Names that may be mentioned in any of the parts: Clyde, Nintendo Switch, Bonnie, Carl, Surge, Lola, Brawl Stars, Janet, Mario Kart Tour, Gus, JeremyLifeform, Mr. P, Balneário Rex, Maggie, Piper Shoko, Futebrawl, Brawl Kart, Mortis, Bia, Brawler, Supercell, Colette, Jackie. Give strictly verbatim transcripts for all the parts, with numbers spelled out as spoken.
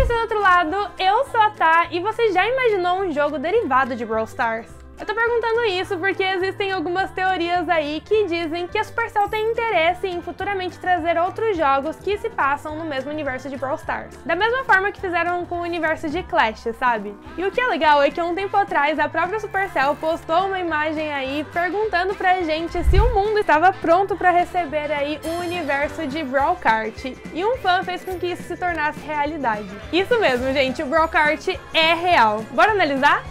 você do outro lado, eu sou a Tá e você já imaginou um jogo derivado de Brawl Stars? Eu tô perguntando isso porque existem algumas teorias aí que dizem que a Supercell tem interesse em futuramente trazer outros jogos que se passam no mesmo universo de Brawl Stars. Da mesma forma que fizeram com o universo de Clash, sabe? E o que é legal é que há um tempo atrás a própria Supercell postou uma imagem aí perguntando pra gente se o mundo estava pronto pra receber aí um universo de Brawl Kart. E um fã fez com que isso se tornasse realidade. Isso mesmo, gente, o Brawl Kart é real. Bora analisar?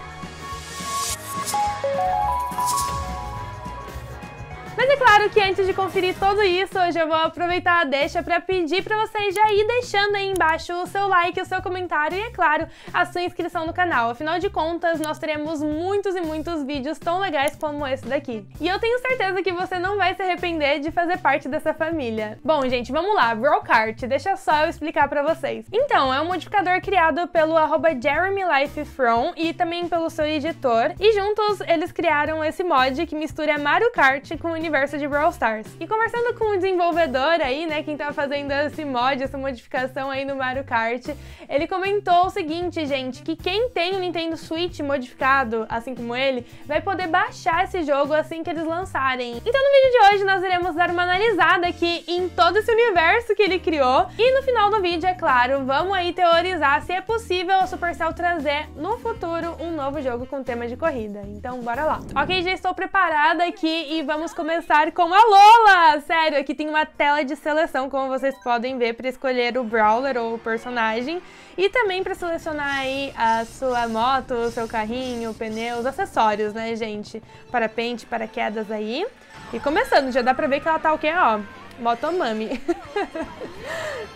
Mas é claro que antes de conferir tudo isso, hoje eu vou aproveitar a deixa para pedir para vocês já ir deixando aí embaixo o seu like, o seu comentário e, é claro, a sua inscrição no canal. Afinal de contas, nós teremos muitos e muitos vídeos tão legais como esse daqui. E eu tenho certeza que você não vai se arrepender de fazer parte dessa família. Bom, gente, vamos lá. Brawl Kart, deixa só eu explicar para vocês. Então, é um modificador criado pelo arroba Jeremy Life From e também pelo seu editor. E juntos, eles criaram esse mod que mistura Mario Kart com o universo de Brawl Stars. E conversando com o desenvolvedor aí, né, quem tá fazendo esse mod, essa modificação aí no Mario Kart, ele comentou o seguinte, gente, que quem tem o Nintendo Switch modificado, assim como ele, vai poder baixar esse jogo assim que eles lançarem. Então no vídeo de hoje nós iremos dar uma analisada aqui em todo esse universo que ele criou e no final do vídeo, é claro, vamos aí teorizar se é possível a Supercell trazer no futuro um novo jogo com tema de corrida. Então bora lá. Ok, já estou preparada aqui e vamos começar começar com a Lola! Sério, aqui tem uma tela de seleção, como vocês podem ver, para escolher o Brawler ou o personagem e também para selecionar aí a sua moto, o seu carrinho, pneus, acessórios, né, gente? Parapente, paraquedas aí. E começando, já dá pra ver que ela tá o quê? Ó, motomami.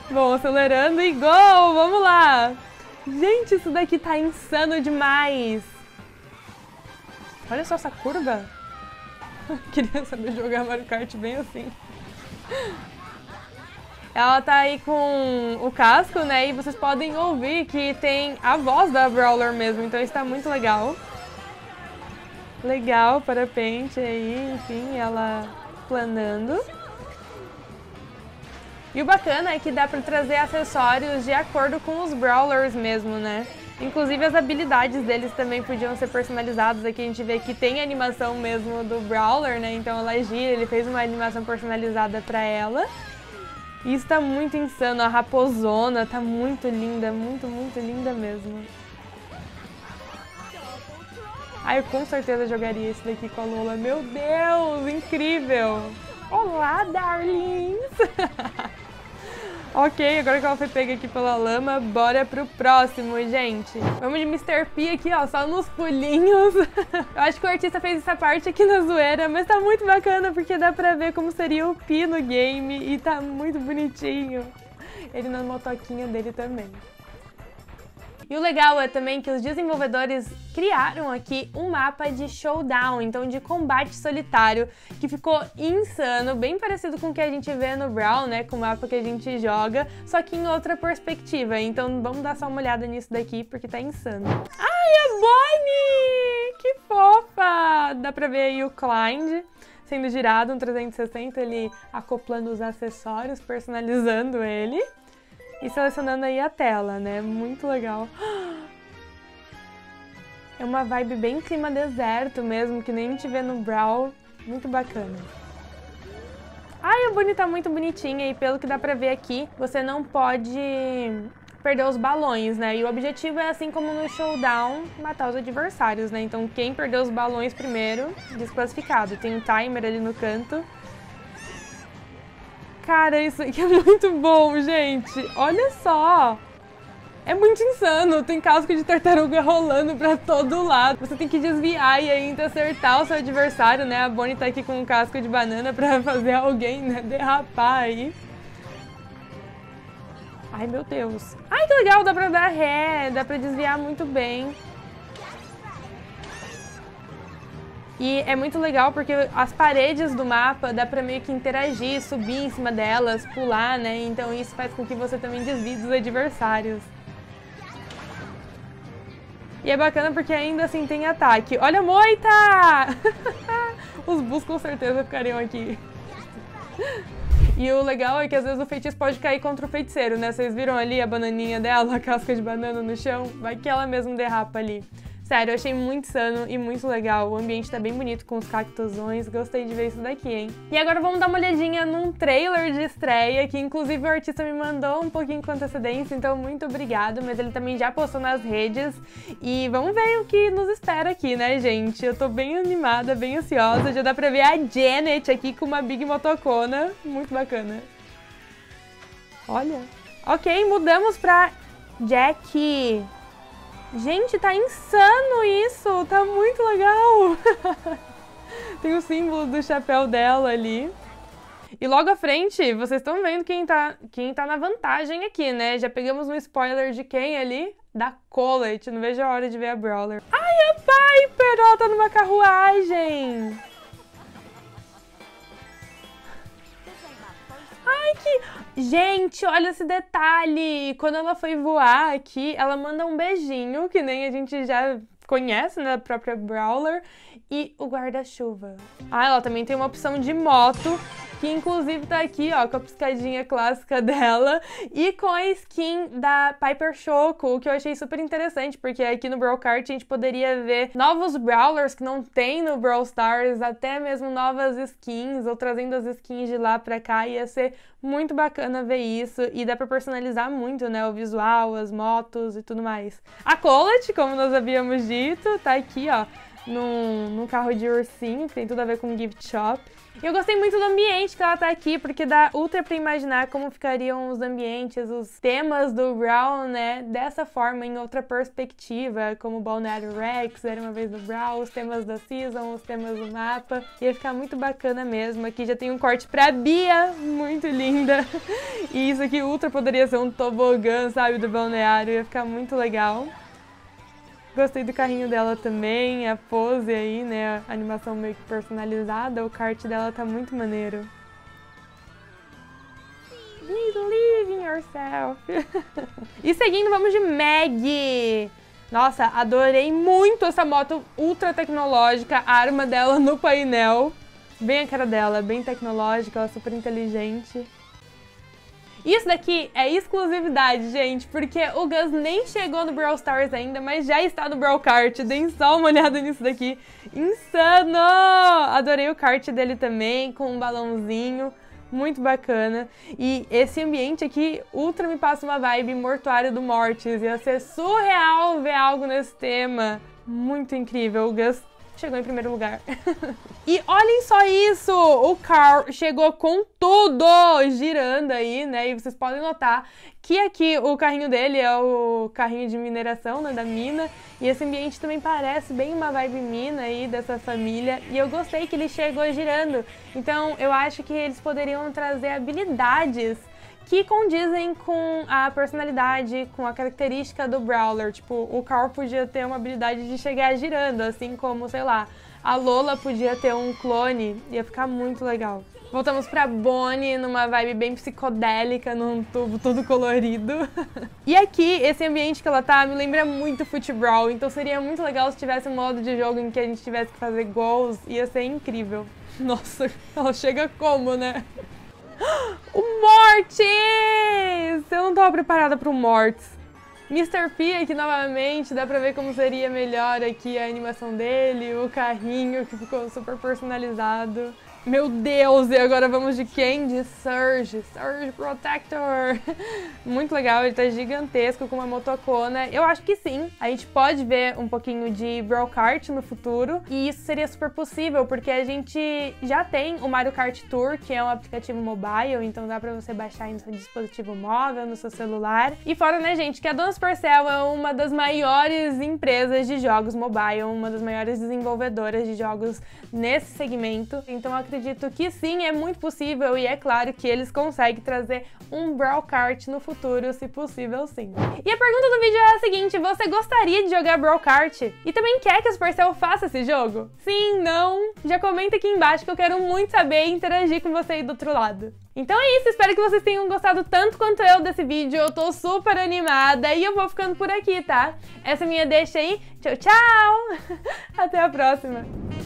Bom, acelerando e gol! Vamos lá! Gente, isso daqui tá insano demais! Olha só essa curva! Queria saber jogar Mario Kart bem assim. Ela tá aí com o casco, né? E vocês podem ouvir que tem a voz da Brawler mesmo, então está muito legal. Legal, parapente aí, enfim, ela planando. E o bacana é que dá pra trazer acessórios de acordo com os Brawlers mesmo, né? Inclusive as habilidades deles também podiam ser personalizadas. Aqui a gente vê que tem animação mesmo do Brawler, né? Então ela gira, ele fez uma animação personalizada pra ela. E isso tá muito insano, a raposona tá muito linda, muito, muito linda mesmo. Ah, eu com certeza jogaria esse daqui com a Lola. Meu Deus, incrível! Olá, darlings! Ok, agora que ela foi pega aqui pela lama, bora pro próximo, gente. Vamos de mister P aqui, ó, só nos pulinhos. Eu acho que o artista fez essa parte aqui na zoeira, mas tá muito bacana porque dá pra ver como seria o P no game e tá muito bonitinho. Ele na motoquinha dele também. E o legal é também que os desenvolvedores criaram aqui um mapa de showdown, então de combate solitário, que ficou insano, bem parecido com o que a gente vê no Brawl, né, com o mapa que a gente joga, só que em outra perspectiva. Então vamos dar só uma olhada nisso daqui, porque tá insano. Ai, a Bonnie! Que fofa! Dá pra ver aí o Clyde sendo girado, um trezentos e sessenta, ele acoplando os acessórios, personalizando ele. E selecionando aí a tela, né? Muito legal. É uma vibe bem clima deserto mesmo, que nem a gente vê no Brawl. Muito bacana. Ai, a Bonnie tá muito bonitinha e pelo que dá pra ver aqui, você não pode perder os balões, né? E o objetivo é, assim como no showdown, matar os adversários, né? Então quem perder os balões primeiro, desclassificado. Tem um timer ali no canto. Cara, isso aqui é muito bom, gente. Olha só. É muito insano. Tem casco de tartaruga rolando pra todo lado. Você tem que desviar e ainda acertar o seu adversário, né? A Bonnie tá aqui com um casco de banana pra fazer alguém, né, derrapar aí. Ai, meu Deus. Ai, que legal. Dá pra dar ré. Dá pra desviar muito bem. E é muito legal porque as paredes do mapa dá pra meio que interagir, subir em cima delas, pular, né? Então isso faz com que você também desvie dos adversários. E é bacana porque ainda assim tem ataque. Olha a moita! Os bus com certeza ficariam aqui. E o legal é que às vezes o feitiço pode cair contra o feiticeiro, né? Vocês viram ali a bananinha dela, a casca de banana no chão? Vai que ela mesmo derrapa ali. Sério, eu achei muito sano e muito legal. O ambiente tá bem bonito com os cactosões. Gostei de ver isso daqui, hein? E agora vamos dar uma olhadinha num trailer de estreia, que inclusive o artista me mandou um pouquinho com antecedência, então muito obrigado. Mas ele também já postou nas redes. E vamos ver o que nos espera aqui, né, gente? Eu tô bem animada, bem ansiosa. Já dá pra ver a Janet aqui com uma Big Motocona. Muito bacana. Olha. Ok, mudamos pra Jackie. Gente, tá insano isso! Tá muito legal! Tem o símbolo do chapéu dela ali. E logo à frente, vocês estão vendo quem tá, quem tá na vantagem aqui, né? Já pegamos um spoiler de quem ali? Da Colette. Não vejo a hora de ver a Brawler. Ai, a Piper! Ela tá numa carruagem! Ai, que... Gente, olha esse detalhe! Quando ela foi voar aqui, ela manda um beijinho, que nem a gente já conhece, né, da própria Brawler, e o guarda-chuva. Ah, ela também tem uma opção de moto, que inclusive tá aqui, ó, com a piscadinha clássica dela, e com a skin da Piper Shoko, o que eu achei super interessante, porque aqui no Brawl Kart a gente poderia ver novos Brawlers que não tem no Brawl Stars, até mesmo novas skins, ou trazendo as skins de lá pra cá, ia ser muito bacana ver isso, e dá pra personalizar muito, né, o visual, as motos e tudo mais. A Colette, como nós havíamos dito, tá aqui, ó, num, num carro de ursinho, que tem tudo a ver com gift shop. E eu gostei muito do ambiente que ela tá aqui, porque dá ultra pra imaginar como ficariam os ambientes, os temas do Brawl, né, dessa forma, em outra perspectiva, como Balneário Rex, Era Uma Vez no Brawl, os temas da Season, os temas do mapa. Ia ficar muito bacana mesmo. Aqui já tem um corte pra Bia, muito linda. E isso aqui ultra poderia ser um tobogã, sabe, do Balneário, ia ficar muito legal. Gostei do carrinho dela também, a pose aí, né, a animação meio que personalizada, o kart dela tá muito maneiro. Believe in yourself! E seguindo, vamos de Maggie! Nossa, adorei muito essa moto ultra tecnológica, a arma dela no painel. Bem a cara dela, bem tecnológica, ela é super inteligente. Isso daqui é exclusividade, gente, porque o Gus nem chegou no Brawl Stars ainda, mas já está no Brawl Kart. Deem só uma olhada nisso daqui. Insano! Adorei o kart dele também, com um balãozinho. Muito bacana. E esse ambiente aqui ultra me passa uma vibe mortuário do Mortis. Ia ser surreal ver algo nesse tema. Muito incrível. O Gus chegou em primeiro lugar. E olhem só isso! O Carl chegou com tudo! Girando aí, né? E vocês podem notar que aqui o carrinho dele é o carrinho de mineração, né? Da mina. E esse ambiente também parece bem uma vibe mina aí, dessa família. E eu gostei que ele chegou girando. Então eu acho que eles poderiam trazer habilidades que condizem com a personalidade, com a característica do Brawler. Tipo, o Carl podia ter uma habilidade de chegar girando, assim como, sei lá, a Lola podia ter um clone. Ia ficar muito legal. Voltamos pra Bonnie, numa vibe bem psicodélica, num tubo todo colorido. E aqui, esse ambiente que ela tá me lembra muito Futebrawl, então seria muito legal se tivesse um modo de jogo em que a gente tivesse que fazer gols. Ia ser incrível. Nossa, ela chega como, né? O Mortis! Eu não tava preparada pro Mortis. mister P aqui novamente, dá pra ver como seria melhor aqui a animação dele, o carrinho que ficou super personalizado. Meu Deus, e agora vamos de quem? De Surge, Surge Protector. Muito legal, ele tá gigantesco com uma motocona. Eu acho que sim, a gente pode ver um pouquinho de Brawl Kart no futuro. E isso seria super possível, porque a gente já tem o Mario Kart Tour, que é um aplicativo mobile, então dá pra você baixar em seu dispositivo móvel, no seu celular. E fora, né, gente, que a dona Supercell é uma das maiores empresas de jogos mobile, uma das maiores desenvolvedoras de jogos nesse segmento. Então eu acredito que sim, é muito possível, e é claro que eles conseguem trazer um Brawl Kart no futuro, se possível sim. E a pergunta do vídeo é a seguinte: você gostaria de jogar Brawl Kart? E também quer que a Supercell faça esse jogo? Sim, não? Já comenta aqui embaixo que eu quero muito saber e interagir com você aí do outro lado. Então é isso, espero que vocês tenham gostado tanto quanto eu desse vídeo, eu tô super animada e eu vou ficando por aqui, tá? Essa é minha deixa aí, tchau, tchau! Até a próxima!